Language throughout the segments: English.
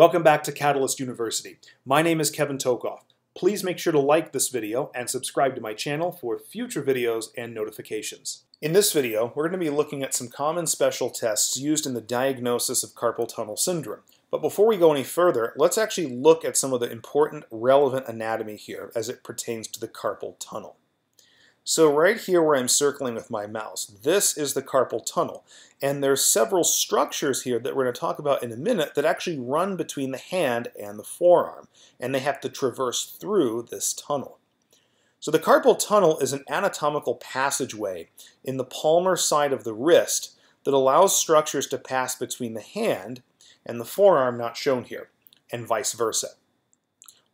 Welcome back to Catalyst University. My name is Kevin Tokoff. Please make sure to like this video and subscribe to my channel for future videos and notifications. In this video, we're going to be looking at some common special tests used in the diagnosis of carpal tunnel syndrome. But before we go any further, let's actually look at some of the important relevant anatomy here as it pertains to the carpal tunnel. So right here where I'm circling with my mouse, this is the carpal tunnel. And there's several structures here that we're going to talk about in a minute that actually run between the hand and the forearm. And they have to traverse through this tunnel. So the carpal tunnel is an anatomical passageway in the palmar side of the wrist that allows structures to pass between the hand and the forearm, not shown here, and vice versa.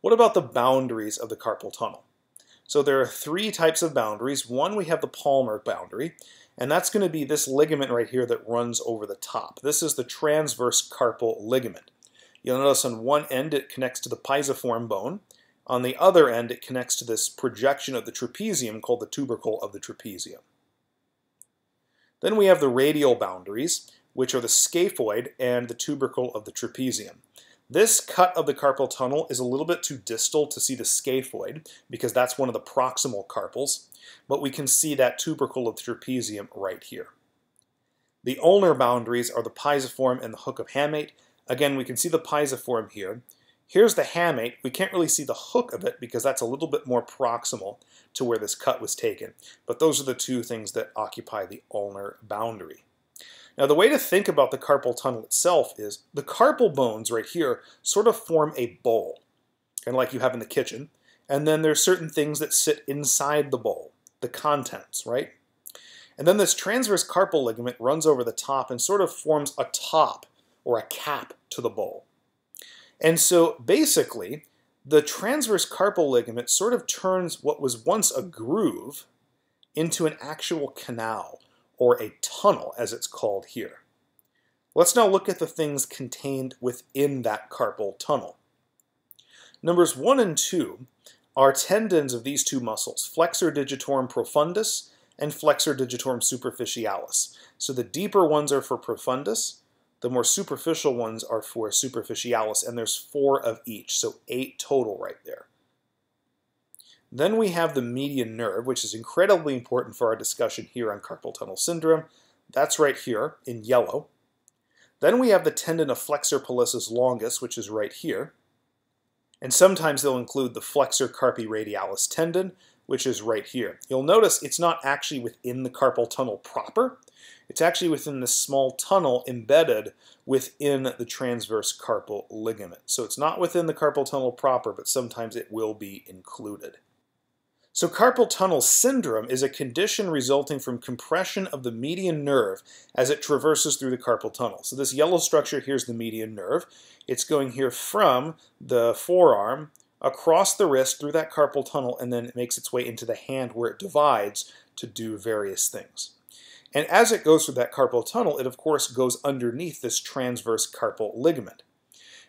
What about the boundaries of the carpal tunnel? So there are three types of boundaries. One, we have the palmar boundary, and that's going to be this ligament right here that runs over the top. This is the transverse carpal ligament. You'll notice on one end it connects to the pisiform bone. On the other end it connects to this projection of the trapezium called the tubercle of the trapezium. Then we have the radial boundaries, which are the scaphoid and the tubercle of the trapezium. This cut of the carpal tunnel is a little bit too distal to see the scaphoid because that's one of the proximal carpals, but we can see that tubercle of the trapezium right here. The ulnar boundaries are the pisiform and the hook of hamate. Again, we can see the pisiform here. Here's the hamate. We can't really see the hook of it because that's a little bit more proximal to where this cut was taken, but those are the two things that occupy the ulnar boundary. Now, the way to think about the carpal tunnel itself is the carpal bones right here sort of form a bowl, kind of like you have in the kitchen, and then there's certain things that sit inside the bowl, the contents, right? And then this transverse carpal ligament runs over the top and sort of forms a top or a cap to the bowl. And so basically, the transverse carpal ligament sort of turns what was once a groove into an actual canal, or a tunnel, as it's called here. Let's now look at the things contained within that carpal tunnel. Numbers 1 and 2 are tendons of these two muscles, flexor digitorum profundus and flexor digitorum superficialis. So the deeper ones are for profundus, the more superficial ones are for superficialis, and there's 4 of each, so 8 total right there. Then we have the median nerve, which is incredibly important for our discussion here on carpal tunnel syndrome. That's right here in yellow. Then we have the tendon of flexor pollicis longus, which is right here. And sometimes they'll include the flexor carpi radialis tendon, which is right here. You'll notice it's not actually within the carpal tunnel proper. It's actually within this small tunnel embedded within the transverse carpal ligament. So it's not within the carpal tunnel proper, but sometimes it will be included. So carpal tunnel syndrome is a condition resulting from compression of the median nerve as it traverses through the carpal tunnel. So this yellow structure here is the median nerve. It's going here from the forearm across the wrist through that carpal tunnel, and then it makes its way into the hand where it divides to do various things. And as it goes through that carpal tunnel, it of course goes underneath this transverse carpal ligament.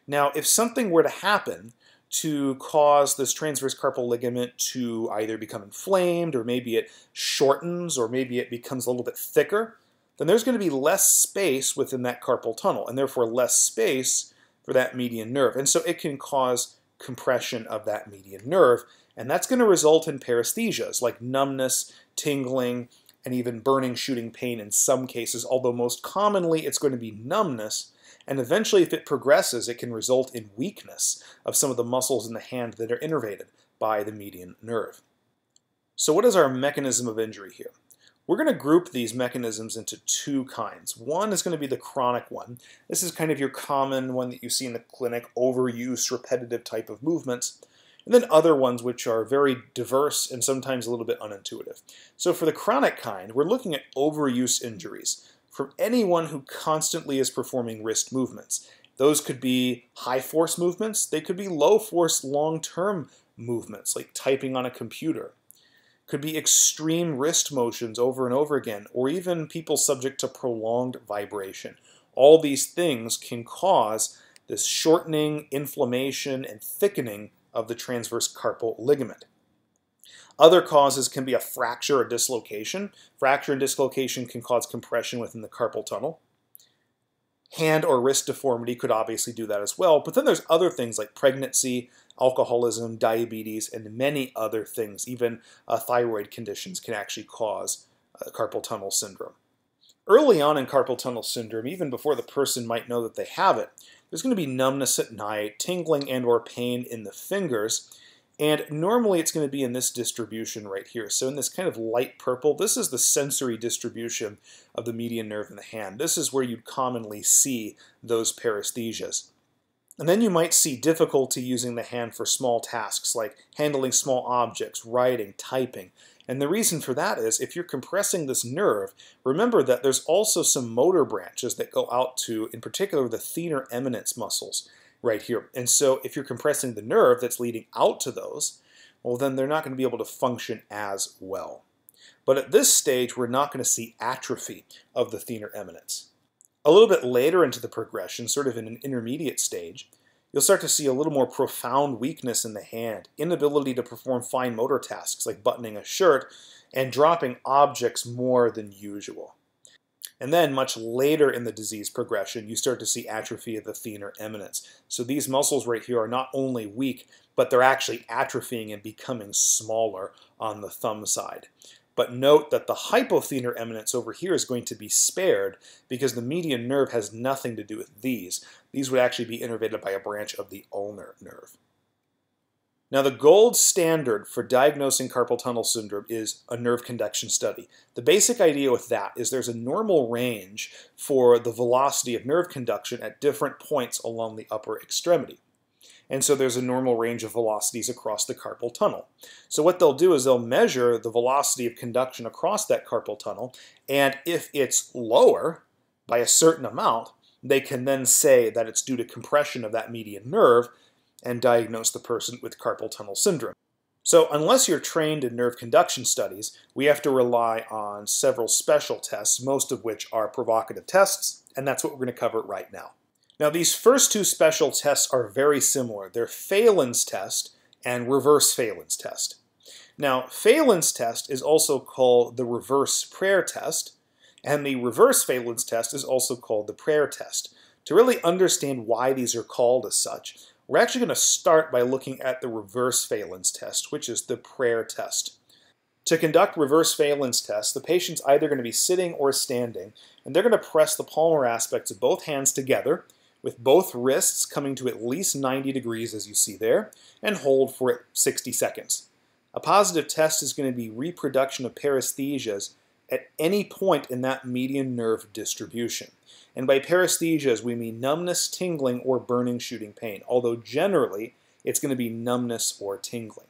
Now, if something were to happen to cause this transverse carpal ligament to either become inflamed, or maybe it shortens, or maybe it becomes a little bit thicker, then there's going to be less space within that carpal tunnel, and therefore less space for that median nerve. And so it can cause compression of that median nerve, and that's going to result in paresthesias, like numbness, tingling, and even burning, shooting pain in some cases, although most commonly it's going to be numbness. And eventually, if it progresses, it can result in weakness of some of the muscles in the hand that are innervated by the median nerve. So what is our mechanism of injury here? We're going to group these mechanisms into two kinds. One is going to be the chronic one. This is kind of your common one that you see in the clinic, overuse, repetitive type of movements. And then other ones which are very diverse and sometimes a little bit unintuitive. So for the chronic kind, we're looking at overuse injuries from anyone who constantly is performing wrist movements. Those could be high force movements, they could be low force long-term movements like typing on a computer. Could be extreme wrist motions over and over again, or even people subject to prolonged vibration. All these things can cause this shortening, inflammation, and thickening of the transverse carpal ligament. Other causes can be a fracture or dislocation. Fracture and dislocation can cause compression within the carpal tunnel. hand or wrist deformity could obviously do that as well. But then there's other things like pregnancy, alcoholism, diabetes, and many other things. Even thyroid conditions can actually cause carpal tunnel syndrome. Early on in carpal tunnel syndrome, even before the person might know that they have it, there's going to be numbness at night, tingling and or pain in the fingers. And normally it's going to be in this distribution right here. So in this kind of light purple, this is the sensory distribution of the median nerve in the hand. This is where you'd commonly see those paresthesias. And then you might see difficulty using the hand for small tasks like handling small objects, writing, typing. And the reason for that is if you're compressing this nerve, remember that there's also some motor branches that go out to, in particular, the thenar eminence muscles right here. And so if you're compressing the nerve that's leading out to those, well, then they're not going to be able to function as well. But at this stage, we're not going to see atrophy of the thenar eminence. A little bit later into the progression, sort of in an intermediate stage, you'll start to see a little more profound weakness in the hand, inability to perform fine motor tasks like buttoning a shirt and dropping objects more than usual. And then much later in the disease progression, you start to see atrophy of the thenar eminence. So these muscles right here are not only weak, but they're actually atrophying and becoming smaller on the thumb side. But note that the hypothenar eminence over here is going to be spared because the median nerve has nothing to do with these. These would actually be innervated by a branch of the ulnar nerve. Now, the gold standard for diagnosing carpal tunnel syndrome is a nerve conduction study. The basic idea with that is there's a normal range for the velocity of nerve conduction at different points along the upper extremity. And so there's a normal range of velocities across the carpal tunnel. So what they'll do is they'll measure the velocity of conduction across that carpal tunnel, and if it's lower by a certain amount, they can then say that it's due to compression of that median nerve and diagnose the person with carpal tunnel syndrome. So unless you're trained in nerve conduction studies, we have to rely on several special tests, most of which are provocative tests, and that's what we're going to cover right now. Now, these first two special tests are very similar. They're Phalen's test and reverse Phalen's test. Now, Phalen's test is also called the reverse prayer test, and the reverse Phalen's test is also called the prayer test. To really understand why these are called as such, we're actually going to start by looking at the reverse Phalen's test, which is the prayer test. To conduct reverse Phalen's test, the patient's either going to be sitting or standing, and they're going to press the palmar aspects of both hands together, with both wrists coming to at least 90 degrees, as you see there, and hold for 60 seconds. A positive test is going to be reproduction of paresthesias at any point in that median nerve distribution. And by paresthesias, we mean numbness, tingling, or burning, shooting pain, although generally it's going to be numbness or tingling.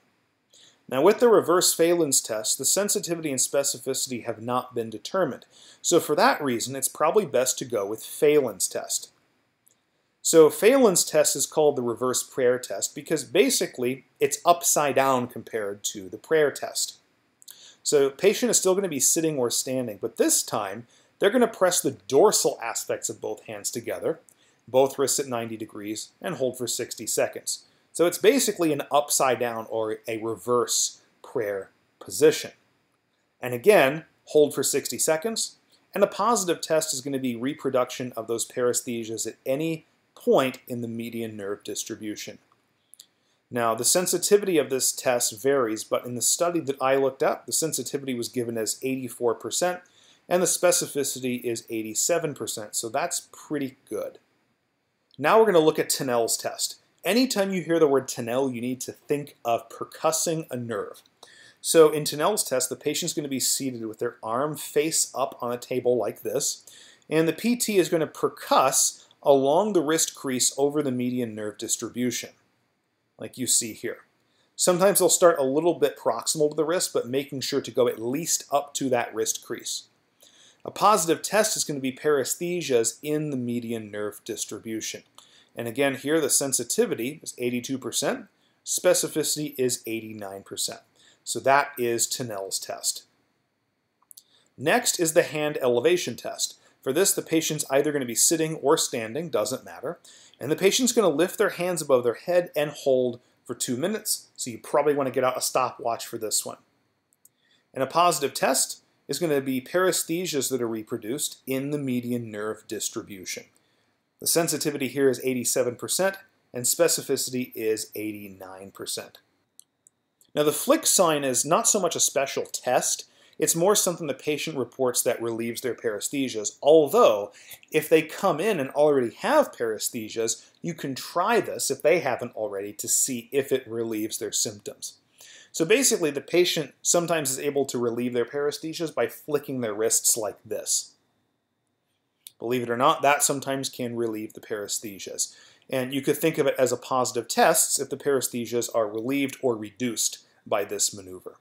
Now, with the reverse Phalen's test, the sensitivity and specificity have not been determined. So for that reason, it's probably best to go with Phalen's test. So Phalen's test is called the reverse prayer test because basically it's upside down compared to the prayer test. So patient is still going to be sitting or standing, but this time they're going to press the dorsal aspects of both hands together, both wrists at 90 degrees, and hold for 60 seconds. So it's basically an upside down or a reverse prayer position. And again, hold for 60 seconds, and a positive test is going to be reproduction of those paresthesias at any point in the median nerve distribution. Now, the sensitivity of this test varies, but in the study that I looked up, the sensitivity was given as 84%, and the specificity is 87%, so that's pretty good. Now we're going to look at Tinel's test. Anytime you hear the word Tinel, you need to think of percussing a nerve. So in Tinel's test, the patient's going to be seated with their arm face up on a table like this, and the PT is going to percuss along the wrist crease over the median nerve distribution, like you see here. Sometimes they'll start a little bit proximal to the wrist, but making sure to go at least up to that wrist crease. A positive test is going to be paresthesias in the median nerve distribution. And again, here the sensitivity is 82%, specificity is 89%. So that is Tinel's test. Next is the hand elevation test. For this, the patient's either going to be sitting or standing, doesn't matter, and the patient's going to lift their hands above their head and hold for 2 minutes, so you probably want to get out a stopwatch for this one. And a positive test is going to be paresthesias that are reproduced in the median nerve distribution. The sensitivity here is 87% and specificity is 89%. Now the flick sign is not so much a special test, it's more something the patient reports that relieves their paresthesias, although if they come in and already have paresthesias, you can try this if they haven't already to see if it relieves their symptoms. So basically the patient sometimes is able to relieve their paresthesias by flicking their wrists like this. Believe it or not, that sometimes can relieve the paresthesias. And you could think of it as a positive test if the paresthesias are relieved or reduced by this maneuver.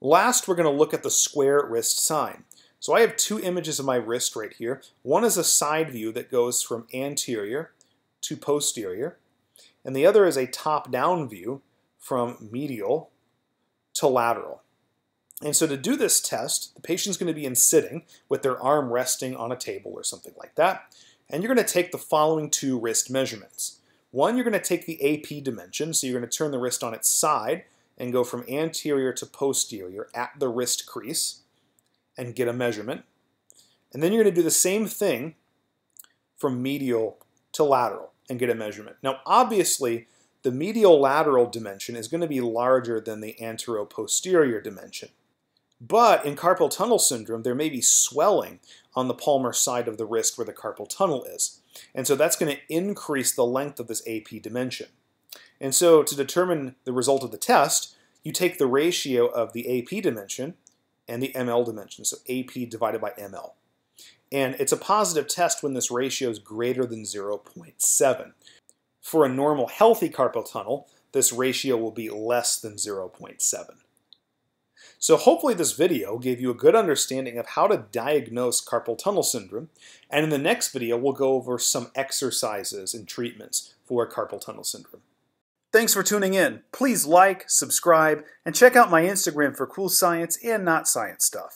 Last, we're going to look at the square wrist sign. So I have two images of my wrist right here. One is a side view that goes from anterior to posterior, and the other is a top-down view from medial to lateral. And so to do this test, the patient's going to be in sitting with their arm resting on a table or something like that, and you're going to take the following two wrist measurements. One, you're going to take the AP dimension, so you're going to turn the wrist on its side and go from anterior to posterior at the wrist crease and get a measurement. And then you're going to do the same thing from medial to lateral and get a measurement. Now obviously the medial lateral dimension is going to be larger than the anteroposterior dimension. But in carpal tunnel syndrome, there may be swelling on the palmar side of the wrist where the carpal tunnel is. And so that's going to increase the length of this AP dimension. And so to determine the result of the test, you take the ratio of the AP dimension and the ML dimension, so AP divided by ML. And it's a positive test when this ratio is greater than 0.7. For a normal, healthy carpal tunnel, this ratio will be less than 0.7. So hopefully this video gave you a good understanding of how to diagnose carpal tunnel syndrome, and in the next video we'll go over some exercises and treatments for carpal tunnel syndrome. Thanks for tuning in. Please like, subscribe, and check out my Instagram for cool science and not science stuff.